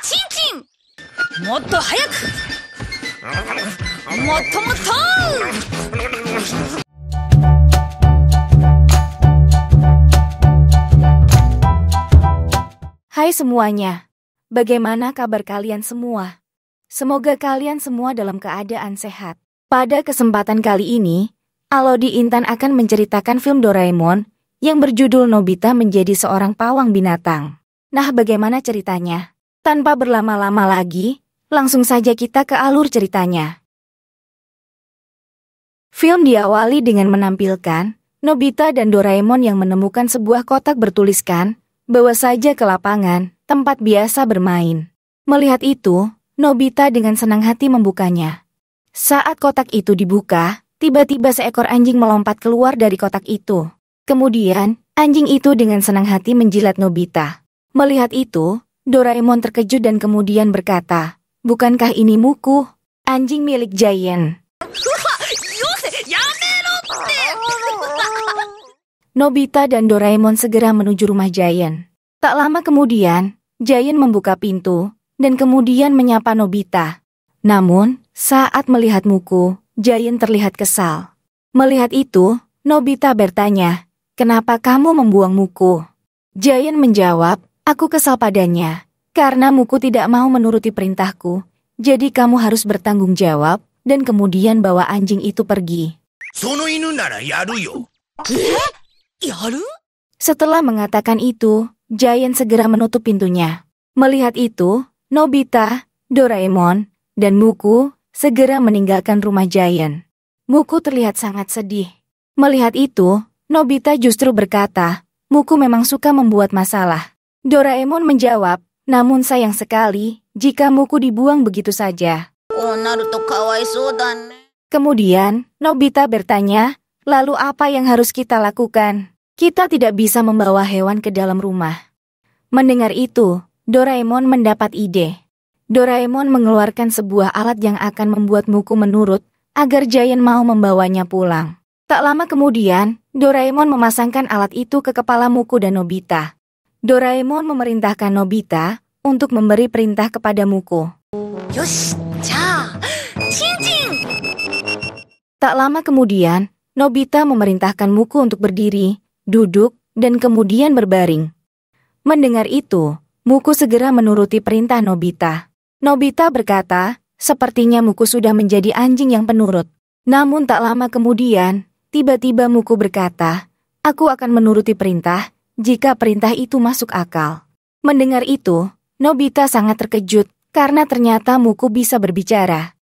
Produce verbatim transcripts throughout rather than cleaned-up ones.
cincin, motto hayaku, motto motto. Hai semuanya, bagaimana kabar kalian semua? Semoga kalian semua dalam keadaan sehat. Pada kesempatan kali ini, Alodie Intan akan menceritakan film Doraemon yang berjudul Nobita menjadi seorang pawang binatang. Nah, bagaimana ceritanya? Tanpa berlama-lama lagi, langsung saja kita ke alur ceritanya. Film diawali dengan menampilkan Nobita dan Doraemon yang menemukan sebuah kotak bertuliskan, "Bawa saja ke lapangan, tempat biasa bermain." Melihat itu, Nobita dengan senang hati membukanya. Saat kotak itu dibuka, tiba-tiba seekor anjing melompat keluar dari kotak itu. Kemudian, anjing itu dengan senang hati menjilat Nobita. Melihat itu, Doraemon terkejut dan kemudian berkata, "Bukankah ini Muku, anjing milik Giant?" Nobita dan Doraemon segera menuju rumah Giant. Tak lama kemudian, Giant membuka pintu dan kemudian menyapa Nobita. Namun, saat melihat Muku, Giant terlihat kesal. Melihat itu, Nobita bertanya, "Kenapa kamu membuang Muku?" Giant menjawab, "Aku kesal padanya, karena Muku tidak mau menuruti perintahku, jadi kamu harus bertanggung jawab, dan kemudian bawa anjing itu pergi." Setelah mengatakan itu, Giant segera menutup pintunya. Melihat itu, Nobita, Doraemon, dan Muku segera meninggalkan rumah Giant. Muku terlihat sangat sedih. Melihat itu, Nobita justru berkata, "Muku memang suka membuat masalah." Doraemon menjawab, "Namun sayang sekali jika Muku dibuang begitu saja." Kemudian, Nobita bertanya, "Lalu apa yang harus kita lakukan? Kita tidak bisa membawa hewan ke dalam rumah." Mendengar itu, Doraemon mendapat ide. Doraemon mengeluarkan sebuah alat yang akan membuat Muku menurut agar Giant mau membawanya pulang. Tak lama kemudian, Doraemon memasangkan alat itu ke kepala Muku dan Nobita. Doraemon memerintahkan Nobita untuk memberi perintah kepada Muku. Tak lama kemudian, Nobita memerintahkan Muku untuk berdiri, duduk, dan kemudian berbaring. Mendengar itu, Muku segera menuruti perintah Nobita. Nobita berkata, "Sepertinya Muku sudah menjadi anjing yang penurut." Namun tak lama kemudian, tiba-tiba Muku berkata, "Aku akan menuruti perintah jika perintah itu masuk akal." Mendengar itu, Nobita sangat terkejut karena ternyata Muku bisa berbicara.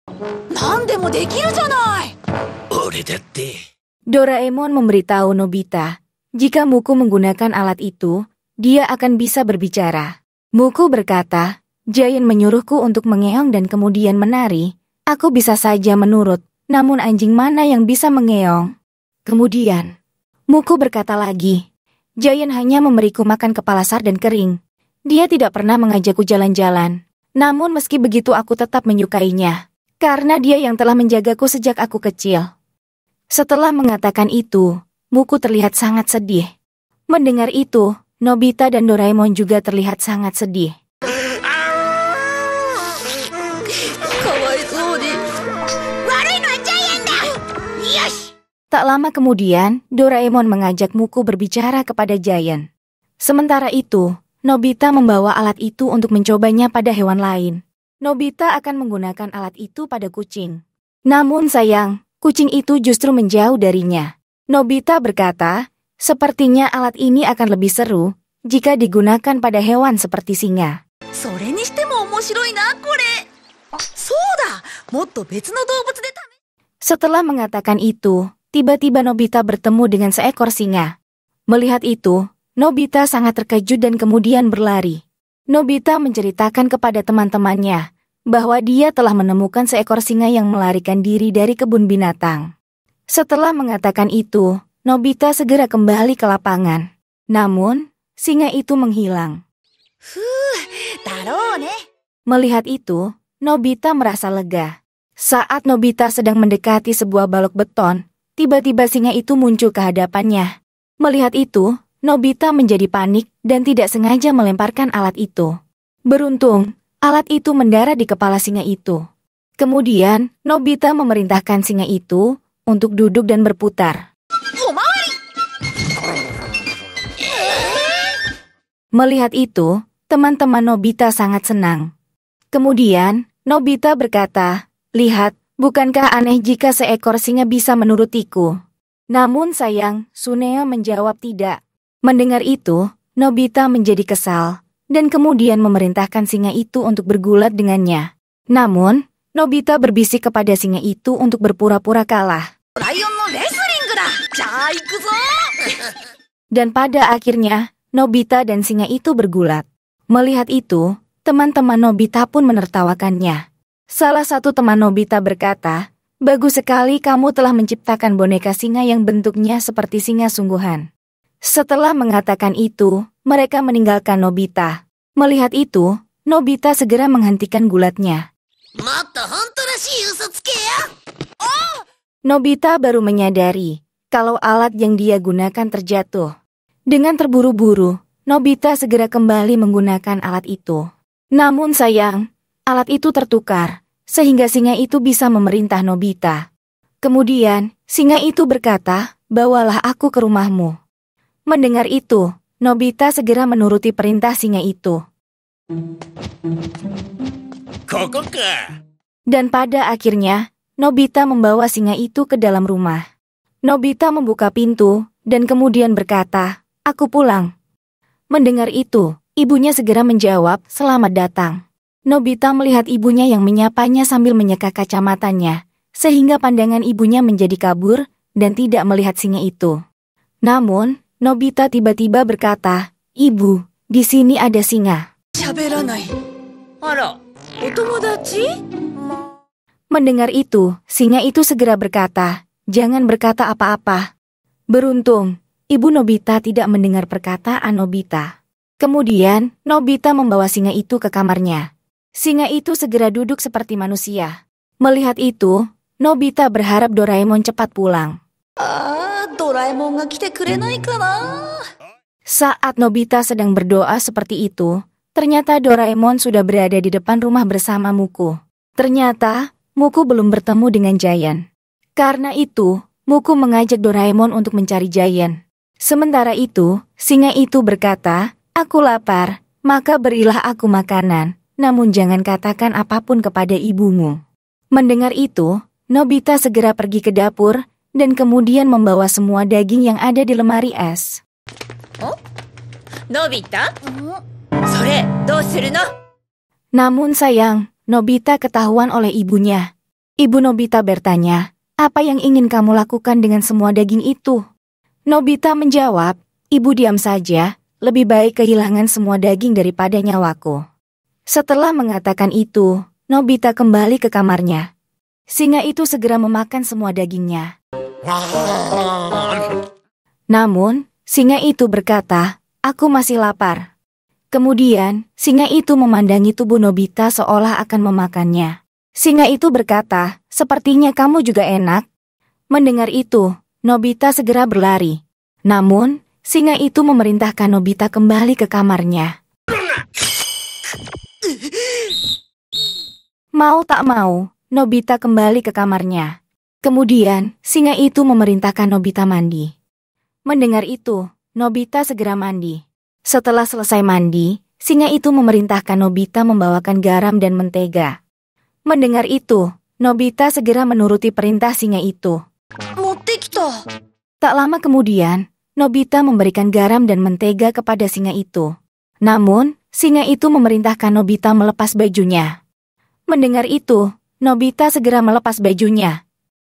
Doraemon memberitahu Nobita, jika Muku menggunakan alat itu, dia akan bisa berbicara. Muku berkata, "Giant menyuruhku untuk mengeong dan kemudian menari. Aku bisa saja menurut, namun anjing mana yang bisa mengeong?" Kemudian, Muku berkata lagi, "Giant hanya memberiku makan kepala sar dan kering. Dia tidak pernah mengajakku jalan-jalan. Namun meski begitu aku tetap menyukainya, karena dia yang telah menjagaku sejak aku kecil." Setelah mengatakan itu, Muku terlihat sangat sedih. Mendengar itu, Nobita dan Doraemon juga terlihat sangat sedih. Tak lama kemudian, Doraemon mengajak Muku berbicara kepada Giant. Sementara itu, Nobita membawa alat itu untuk mencobanya pada hewan lain. Nobita akan menggunakan alat itu pada kucing. Namun sayang, kucing itu justru menjauh darinya. Nobita berkata, "Sepertinya alat ini akan lebih seru jika digunakan pada hewan seperti singa." Setelah mengatakan itu, tiba-tiba Nobita bertemu dengan seekor singa. Melihat itu, Nobita sangat terkejut dan kemudian berlari. Nobita menceritakan kepada teman-temannya bahwa dia telah menemukan seekor singa yang melarikan diri dari kebun binatang. Setelah mengatakan itu, Nobita segera kembali ke lapangan. Namun, singa itu menghilang. Melihat itu, Nobita merasa lega. Saat Nobita sedang mendekati sebuah balok beton, tiba-tiba singa itu muncul ke hadapannya. Melihat itu, Nobita menjadi panik dan tidak sengaja melemparkan alat itu. Beruntung, Alat itu mendarat di kepala singa itu. Kemudian, Nobita memerintahkan singa itu untuk duduk dan berputar. Melihat itu, teman-teman Nobita sangat senang. Kemudian, Nobita berkata, "Lihat, bukankah aneh jika seekor singa bisa menurutiku?" Namun sayang, Suneo menjawab tidak. Mendengar itu, Nobita menjadi kesal, dan kemudian memerintahkan singa itu untuk bergulat dengannya. Namun, Nobita berbisik kepada singa itu untuk berpura-pura kalah. Dan pada akhirnya, Nobita dan singa itu bergulat. Melihat itu, teman-teman Nobita pun menertawakannya. Salah satu teman Nobita berkata, "Bagus sekali kamu telah menciptakan boneka singa yang bentuknya seperti singa sungguhan." Setelah mengatakan itu, mereka meninggalkan Nobita. Melihat itu, Nobita segera menghentikan gulatnya. Nobita baru menyadari kalau alat yang dia gunakan terjatuh. Dengan terburu-buru, Nobita segera kembali menggunakan alat itu. Namun sayang, alat itu tertukar, sehingga singa itu bisa memerintah Nobita. Kemudian, singa itu berkata, "Bawalah aku ke rumahmu." Mendengar itu, Nobita segera menuruti perintah singa itu. Dan pada akhirnya, Nobita membawa singa itu ke dalam rumah. Nobita membuka pintu dan kemudian berkata, "Aku pulang." Mendengar itu, ibunya segera menjawab, "Selamat datang." Nobita melihat ibunya yang menyapanya sambil menyeka kacamatanya, sehingga pandangan ibunya menjadi kabur dan tidak melihat singa itu. Namun, Nobita tiba-tiba berkata, "Ibu, di sini ada singa." Mendengar itu, singa itu segera berkata, "Jangan berkata apa-apa." Beruntung, ibu Nobita tidak mendengar perkataan Nobita. Kemudian, Nobita membawa singa itu ke kamarnya. Singa itu segera duduk seperti manusia. Melihat itu, Nobita berharap Doraemon cepat pulang. Ah, Doraemon ga kite kurenai kana? Saat Nobita sedang berdoa seperti itu, ternyata Doraemon sudah berada di depan rumah bersama Muku. Ternyata, Muku belum bertemu dengan Giant. Karena itu, Muku mengajak Doraemon untuk mencari Giant. Sementara itu, singa itu berkata, "Aku lapar, maka berilah aku makanan, namun jangan katakan apapun kepada ibumu." Mendengar itu, Nobita segera pergi ke dapur dan kemudian membawa semua daging yang ada di lemari es. Oh? Nobita? Sore, dou suru no? Namun sayang, Nobita ketahuan oleh ibunya. Ibu Nobita bertanya, "Apa yang ingin kamu lakukan dengan semua daging itu?" Nobita menjawab, "Ibu diam saja, lebih baik kehilangan semua daging daripada nyawaku." Setelah mengatakan itu, Nobita kembali ke kamarnya. Singa itu segera memakan semua dagingnya. Namun, singa itu berkata, "Aku masih lapar." Kemudian, singa itu memandangi tubuh Nobita seolah akan memakannya. Singa itu berkata, "Sepertinya kamu juga enak." Mendengar itu, Nobita segera berlari. Namun, singa itu memerintahkan Nobita kembali ke kamarnya. Mau tak mau, Nobita kembali ke kamarnya. Kemudian, singa itu memerintahkan Nobita mandi. Mendengar itu, Nobita segera mandi. Setelah selesai mandi, singa itu memerintahkan Nobita membawakan garam dan mentega. Mendengar itu, Nobita segera menuruti perintah singa itu. Tak lama kemudian, Nobita memberikan garam dan mentega kepada singa itu. Namun, singa itu memerintahkan Nobita melepas bajunya. Mendengar itu, Nobita segera melepas bajunya.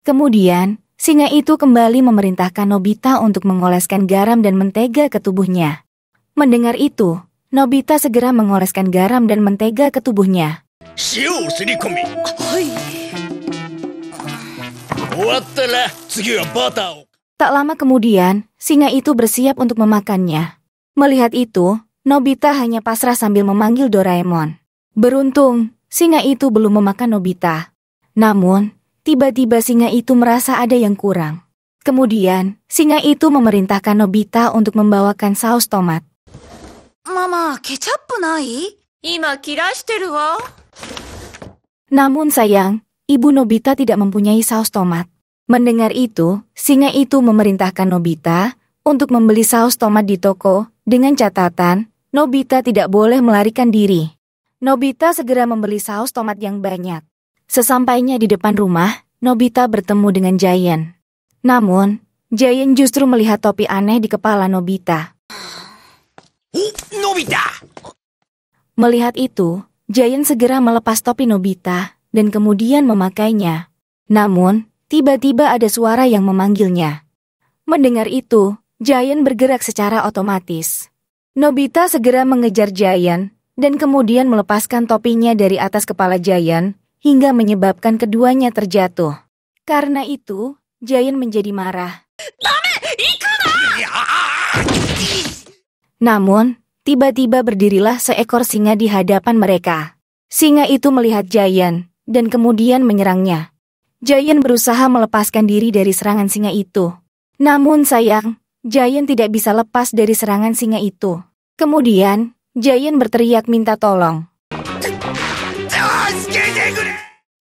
Kemudian, singa itu kembali memerintahkan Nobita untuk mengoleskan garam dan mentega ke tubuhnya. Mendengar itu, Nobita segera mengoleskan garam dan mentega ke tubuhnya. Tak lama kemudian, singa itu bersiap untuk memakannya. Melihat itu, Nobita hanya pasrah sambil memanggil Doraemon. Beruntung, singa itu belum memakan Nobita. Namun, tiba-tiba singa itu merasa ada yang kurang. Kemudian, singa itu memerintahkan Nobita untuk membawakan saus tomat. "Mama, kecap nai?" Namun sayang, Ibu Nobita tidak mempunyai saus tomat. Mendengar itu, singa itu memerintahkan Nobita untuk membeli saus tomat di toko dengan catatan Nobita tidak boleh melarikan diri. Nobita segera membeli saus tomat yang banyak. Sesampainya di depan rumah, Nobita bertemu dengan Giant. Namun, Giant justru melihat topi aneh di kepala Nobita. Nobita! Melihat itu, Giant segera melepas topi Nobita dan kemudian memakainya. Namun, tiba-tiba ada suara yang memanggilnya. Mendengar itu, Giant bergerak secara otomatis. Nobita segera mengejar Giant dan kemudian melepaskan topinya dari atas kepala Giant hingga menyebabkan keduanya terjatuh. Karena itu, Giant menjadi marah. Namun, tiba-tiba berdirilah seekor singa di hadapan mereka. Singa itu melihat Giant dan kemudian menyerangnya. Giant berusaha melepaskan diri dari serangan singa itu. Namun sayang, Giant tidak bisa lepas dari serangan singa itu. Kemudian, Giant berteriak minta tolong.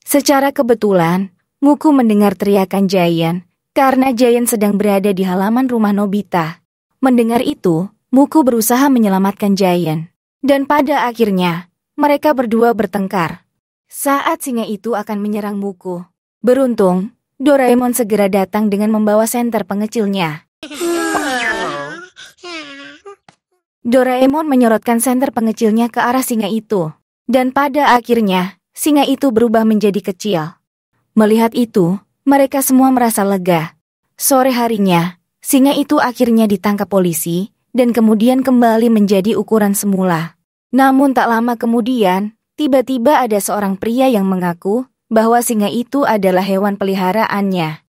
Secara kebetulan, Muku mendengar teriakan Giant karena Giant sedang berada di halaman rumah Nobita. Mendengar itu, Muku berusaha menyelamatkan Giant. Dan pada akhirnya, mereka berdua bertengkar. Saat singa itu akan menyerang Muku. Beruntung, Doraemon segera datang dengan membawa senter pengecilnya. Doraemon menyorotkan senter pengecilnya ke arah singa itu. Dan pada akhirnya, singa itu berubah menjadi kecil. Melihat itu, mereka semua merasa lega. Sore harinya, singa itu akhirnya ditangkap polisi dan kemudian kembali menjadi ukuran semula. Namun tak lama kemudian, tiba-tiba ada seorang pria yang mengaku bahwa singa itu adalah hewan peliharaannya.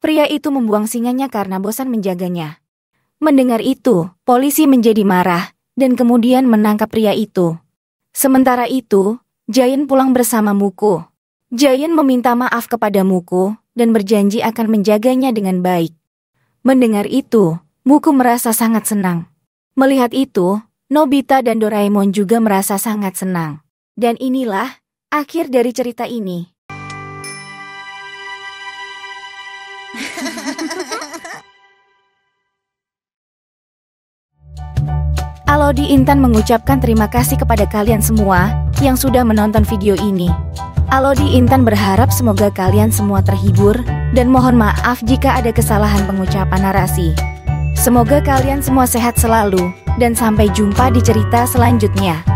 Pria itu membuang singanya karena bosan menjaganya. Mendengar itu, polisi menjadi marah dan kemudian menangkap pria itu. Sementara itu, Giant pulang bersama Muku. Giant meminta maaf kepada Muku dan berjanji akan menjaganya dengan baik. Mendengar itu, Muku merasa sangat senang. Melihat itu, Nobita dan Doraemon juga merasa sangat senang. Dan inilah akhir dari cerita ini. Alodie Intan mengucapkan terima kasih kepada kalian semua yang sudah menonton video ini. Alodie Intan berharap semoga kalian semua terhibur dan mohon maaf jika ada kesalahan pengucapan narasi. Semoga kalian semua sehat selalu dan sampai jumpa di cerita selanjutnya.